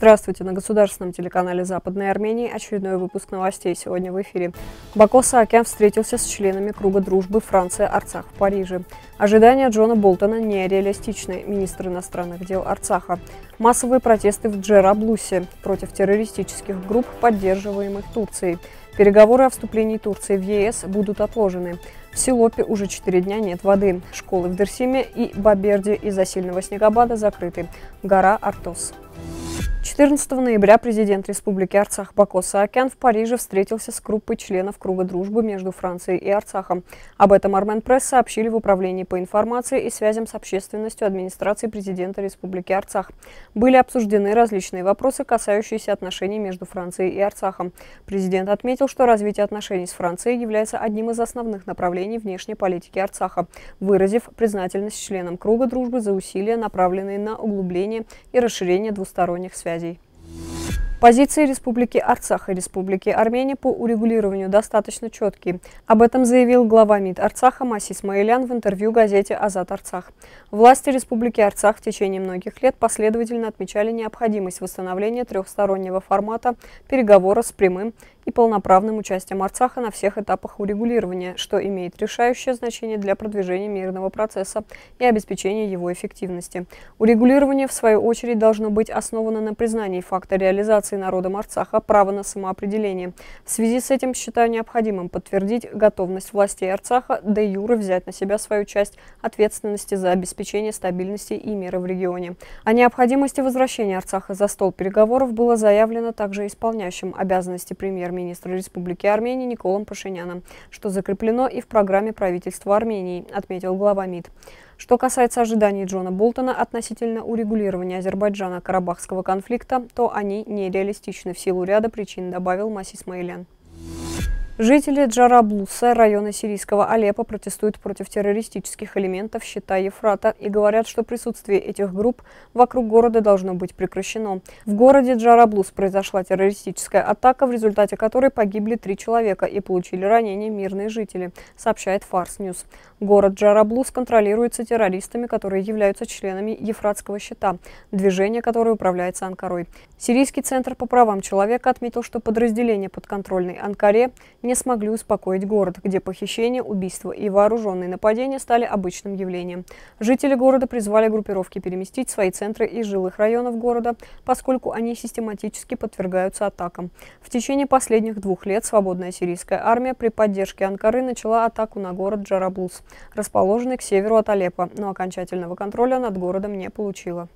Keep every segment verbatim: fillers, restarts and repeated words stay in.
Здравствуйте, на государственном телеканале Западной Армении очередной выпуск новостей сегодня в эфире. Бако Саакян встретился с членами круга дружбы Франция-Арцах в Париже. Ожидания Джона Болтона нереалистичны, министр иностранных дел Арцаха. Массовые протесты в Джараблусе против террористических групп, поддерживаемых Турцией. Переговоры о вступлении Турции в ЕС будут отложены. В Силопе уже четыре дня нет воды. Школы в Дерсиме и Баберде из-за сильного снегопада закрыты. Гора Артос. четырнадцатого ноября президент Республики Арцах Бако Саакян в Париже встретился с группой членов Круга дружбы между Францией и Арцахом. Об этом Арменпресс сообщили в Управлении по информации и связям с общественностью администрации президента Республики Арцах. Были обсуждены различные вопросы, касающиеся отношений между Францией и Арцахом. Президент отметил, что развитие отношений с Францией является одним из основных направлений внешней политики Арцаха, выразив признательность членам Круга дружбы за усилия, направленные на углубление и расширение двусторонних связей. Связей. Позиции Республики Арцах и Республики Армения по урегулированию достаточно четкие. Об этом заявил глава МИД Арцаха Масис Майлян в интервью газете «Азат Арцах». Власти Республики Арцах в течение многих лет последовательно отмечали необходимость восстановления трехстороннего формата переговора с прямым и полноправным участием Арцаха на всех этапах урегулирования, что имеет решающее значение для продвижения мирного процесса и обеспечения его эффективности. Урегулирование, в свою очередь, должно быть основано на признании факта реализации народом Арцаха право на самоопределение. В связи с этим считаю необходимым подтвердить готовность властей Арцаха де юре взять на себя свою часть ответственности за обеспечение стабильности и мира в регионе. О необходимости возвращения Арцаха за стол переговоров было заявлено также исполняющим обязанности премьер-министра Республики Армения Николаем Пашиняном, что закреплено и в программе правительства Армении, отметил глава МИД. Что касается ожиданий Джона Болтона относительно урегулирования Азербайджана Карабахского конфликта, то они нереалистичны в силу ряда причин, добавил Масис Майлян. Жители Джараблуса, района сирийского Алеппо, протестуют против террористических элементов щита Ефрата и говорят, что присутствие этих групп вокруг города должно быть прекращено. В городе Джараблус произошла террористическая атака, в результате которой погибли три человека и получили ранения мирные жители, сообщает Фарс Ньюс. Город Джараблус контролируется террористами, которые являются членами Ефратского щита, движение, которое управляется Анкарой. Сирийский центр по правам человека отметил, что подразделения подконтрольной Анкаре не смогли успокоить город, где похищение, убийство и вооруженные нападения стали обычным явлением. Жители города призвали группировки переместить свои центры из жилых районов города, поскольку они систематически подвергаются атакам. В течение последних двух лет свободная сирийская армия при поддержке Анкары начала атаку на город Джараблус, расположенный к северу от Алеппо, но окончательного контроля над городом не получила.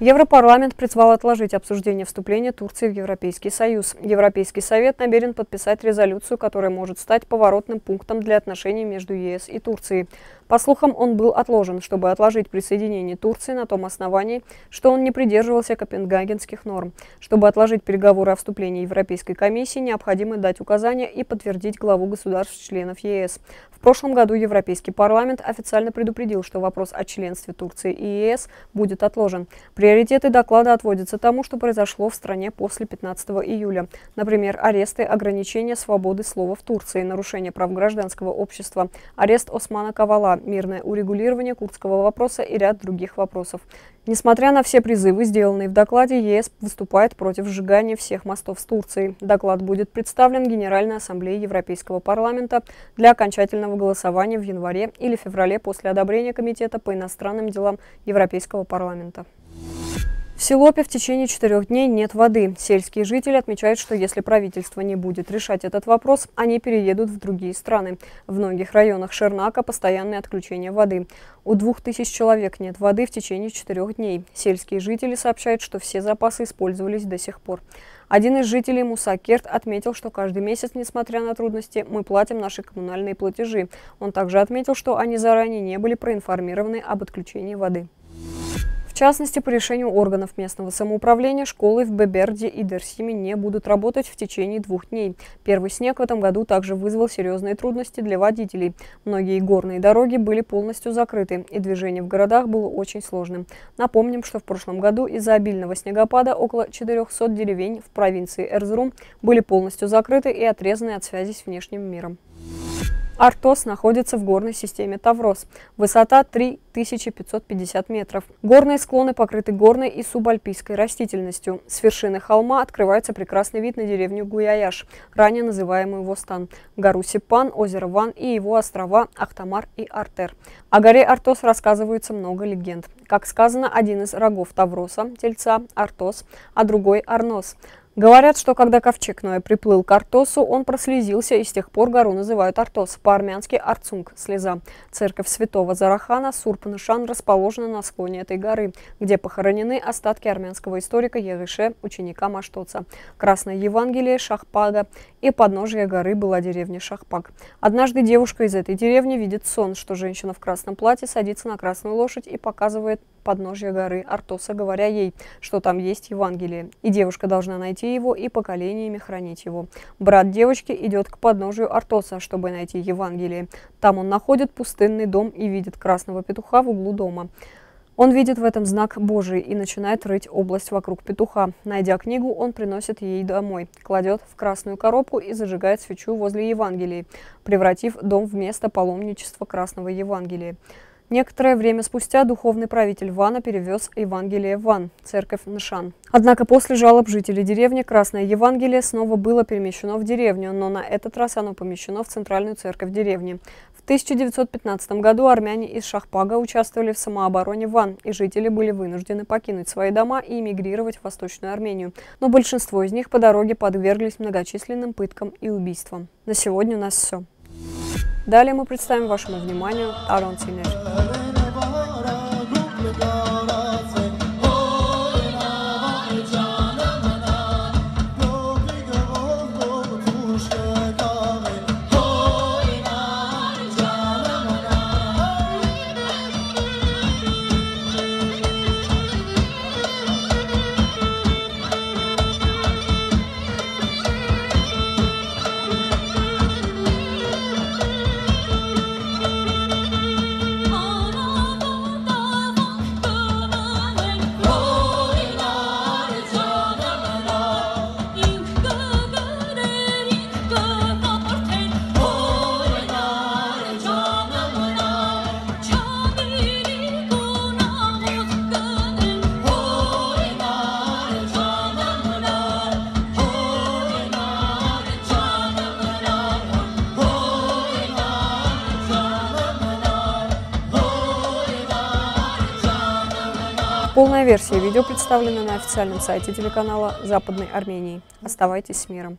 Европарламент призвал отложить обсуждение вступления Турции в Европейский союз. Европейский совет намерен подписать резолюцию, которая может стать поворотным пунктом для отношений между ЕС и Турцией. По слухам, он был отложен, чтобы отложить присоединение Турции на том основании, что он не придерживался копенгагенских норм. Чтобы отложить переговоры о вступлении Европейской комиссии, необходимо дать указания и подтвердить главу государств-членов ЕС. В прошлом году Европейский парламент официально предупредил, что вопрос о членстве Турции и ЕС будет отложен. Приоритеты доклада отводятся тому, что произошло в стране после пятнадцатого июля. Например, аресты, ограничения свободы слова в Турции, нарушение прав гражданского общества, арест Османа Кавала, мирное урегулирование курдского вопроса и ряд других вопросов. Несмотря на все призывы, сделанные в докладе, ЕС выступает против сжигания всех мостов с Турцией. Доклад будет представлен Генеральной Ассамблее Европейского парламента для окончательного голосования в январе или феврале после одобрения Комитета по иностранным делам Европейского парламента. В Силопе в течение четырех дней нет воды. Сельские жители отмечают, что если правительство не будет решать этот вопрос, они переедут в другие страны. В многих районах Шернака постоянное отключение воды. У двух тысяч человек нет воды в течение четырех дней. Сельские жители сообщают, что все запасы использовались до сих пор. Один из жителей Мусакерт отметил, что каждый месяц, несмотря на трудности, мы платим наши коммунальные платежи. Он также отметил, что они заранее не были проинформированы об отключении воды. В частности, по решению органов местного самоуправления школы в Баберде и Дерсиме не будут работать в течение двух дней. Первый снег в этом году также вызвал серьезные трудности для водителей. Многие горные дороги были полностью закрыты, и движение в городах было очень сложным. Напомним, что в прошлом году из-за обильного снегопада около четырёхсот деревень в провинции Эрзрум были полностью закрыты и отрезаны от связи с внешним миром. Артос находится в горной системе Таврос. Высота три тысячи пятьсот пятьдесят метров. Горные склоны покрыты горной и субальпийской растительностью. С вершины холма открывается прекрасный вид на деревню Гуяяш, ранее называемую Востан, гору Сипан, озеро Ван и его острова Ахтамар и Артер. О горе Артос рассказывается много легенд. Как сказано, один из рогов Тавроса, тельца, Артос, а другой Арнос. Говорят, что когда ковчег Ноя приплыл к Артосу, он прослезился, и с тех пор гору называют Артос, по-армянски Арцунг, слеза. Церковь святого Зарахана Сурпанышан расположена на склоне этой горы, где похоронены остатки армянского историка Егише, ученика Маштоца. Красное Евангелие, Шахпага, и подножие горы была деревня Шахпаг. Однажды девушка из этой деревни видит сон, что женщина в красном платье садится на красную лошадь и показывает подножье горы Артоса, говоря ей, что там есть Евангелие, и девушка должна найти его и поколениями хранить его. Брат девочки идет к подножию Артоса, чтобы найти Евангелие. Там он находит пустынный дом и видит красного петуха в углу дома. Он видит в этом знак Божий и начинает рыть область вокруг петуха. Найдя книгу, он приносит ей домой, кладет в красную коробку и зажигает свечу возле Евангелия, превратив дом в место паломничества красного Евангелия. Некоторое время спустя духовный правитель Вана перевез Евангелие в Ван, церковь Нышан. Однако после жалоб жителей деревни Красное Евангелие снова было перемещено в деревню, но на этот раз оно помещено в центральную церковь деревни. В тысяча девятьсот пятнадцатом году армяне из Шахпага участвовали в самообороне Ван, и жители были вынуждены покинуть свои дома и эмигрировать в Восточную Армению. Но большинство из них по дороге подверглись многочисленным пыткам и убийствам. На сегодня у нас все. Далее мы представим вашему вниманию «Арон Тинер». Полная версия видео представлена на официальном сайте телеканала Западной Армении. Оставайтесь с миром!